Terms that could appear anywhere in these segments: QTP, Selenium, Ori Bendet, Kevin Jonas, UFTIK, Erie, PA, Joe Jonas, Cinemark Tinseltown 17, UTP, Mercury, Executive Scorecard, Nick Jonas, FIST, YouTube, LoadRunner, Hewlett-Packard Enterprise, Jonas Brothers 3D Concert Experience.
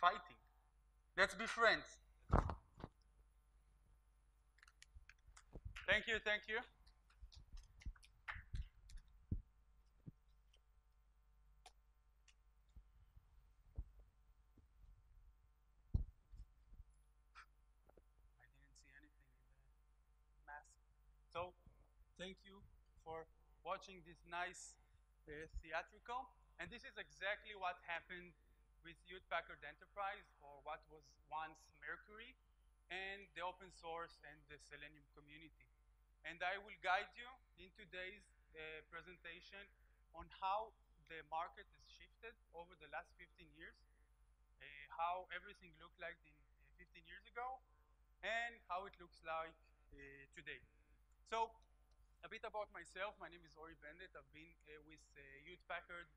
Fighting. Let's be friends. Thank you, thank you. I didn't see anything in the mask. So, thank you for watching this nice theatrical. And this is exactly what happened with Hewlett-Packard Enterprise, or what was once Mercury, and the open source and the Selenium community. And I will guide you in today's presentation on how the market has shifted over the last 15 years, how everything looked like in 15 years ago, and how it looks like today. So a bit about myself. My name is Ori Bendet. I've been with Hewlett-Packard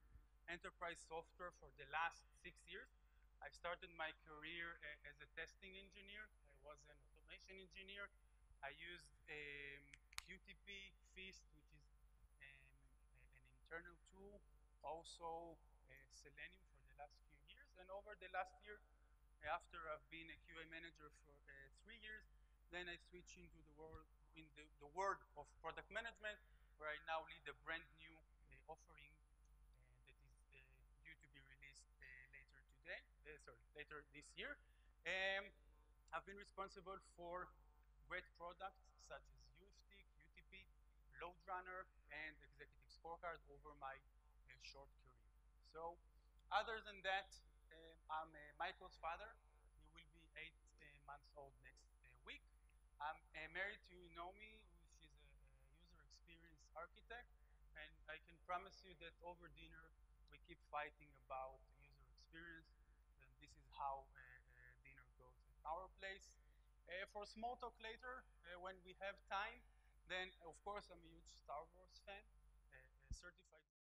Enterprise software for the last 6 years. I started my career as a testing engineer. I was an automation engineer. I used QTP, FIST, which is an internal tool, also Selenium for the last few years. And over the last year, after I've been a QA manager for 3 years, then I switched into the world of product management, where I now lead a brand new offering. Later this year. I've been responsible for great products such as UFTIK, UTP, LoadRunner, and Executive Scorecard over my short career. So other than that, I'm Michael's father. He will be 8 months old next week. I'm married to Naomi, who is a user experience architect, and I can promise you that over dinner we keep fighting about user experience. This is how dinner goes at our place. For small talk later, when we have time, then of course I'm a huge Star Wars fan, certified.